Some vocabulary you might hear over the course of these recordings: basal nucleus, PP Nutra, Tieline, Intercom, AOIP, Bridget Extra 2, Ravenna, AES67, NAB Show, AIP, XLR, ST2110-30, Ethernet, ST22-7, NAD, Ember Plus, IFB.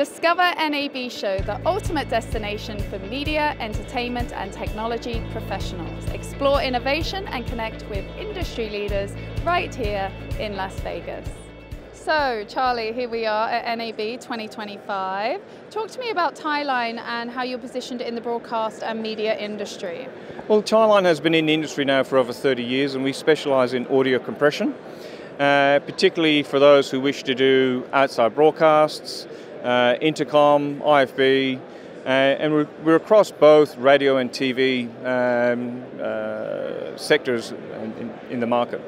Discover NAB Show, the ultimate destination for media, entertainment and technology professionals. Explore innovation and connect with industry leaders right here in Las Vegas. So Charlie, here we are at NAB 2025. Talk to me about Tieline and how you're positioned in the broadcast and media industry. Well, Tieline has been in the industry now for over 30 years and we specialise in audio compression, particularly for those who wish to do outside broadcasts, Intercom, IFB, and we're across both radio and TV sectors in the market.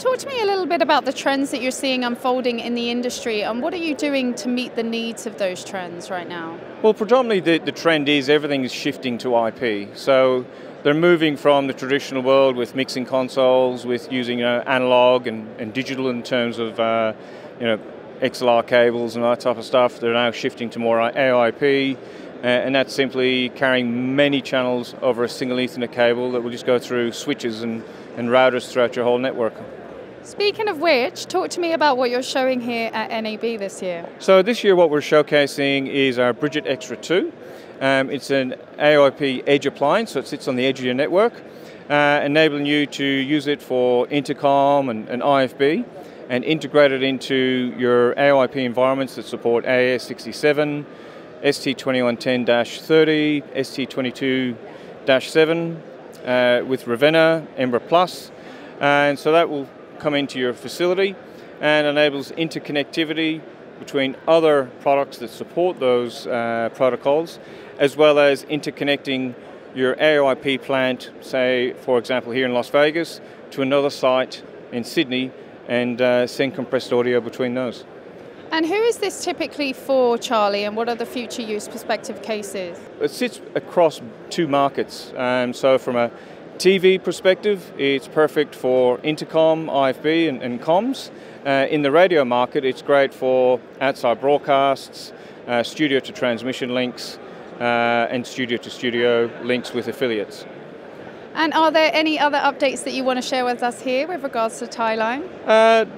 Talk to me a little bit about the trends that you're seeing unfolding in the industry and what are you doing to meet the needs of those trends right now? Well, predominantly the trend is everything is shifting to IP. So they're moving from the traditional world with mixing consoles, with using analog and digital in terms of XLR cables and that type of stuff. They're now shifting to more AIP, and that's simply carrying many channels over a single Ethernet cable that will just go through switches and routers throughout your whole network. Speaking of which, talk to me about what you're showing here at NAB this year. So this year what we're showcasing is our Bridget Extra 2. It's an AOIP edge appliance, so it sits on the edge of your network, enabling you to use it for Intercom and IFB and integrate it into your AOIP environments that support AES67, ST2110-30, ST22-7 with Ravenna, Ember Plus, and so that will come into your facility and enables interconnectivity between other products that support those protocols, as well as interconnecting your AOIP plant, say for example here in Las Vegas, to another site in Sydney and send compressed audio between those. And who is this typically for, Charlie, and what are the future use prospective cases? It sits across two markets, so from a TV perspective, it's perfect for Intercom, IFB and comms. In the radio market, it's great for outside broadcasts, studio to transmission links, and studio to studio links with affiliates. And are there any other updates that you want to share with us here with regards to Tieline?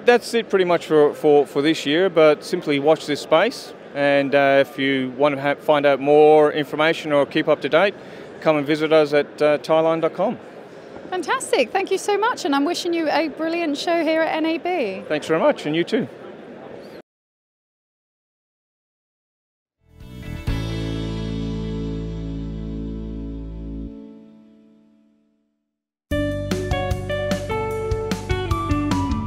That's it pretty much for this year, but simply watch this space. And if you want to find out more information or keep up to date, come and visit us at tieline.com. Fantastic. Thank you so much. And I'm wishing you a brilliant show here at NAB. Thanks very much. And you too.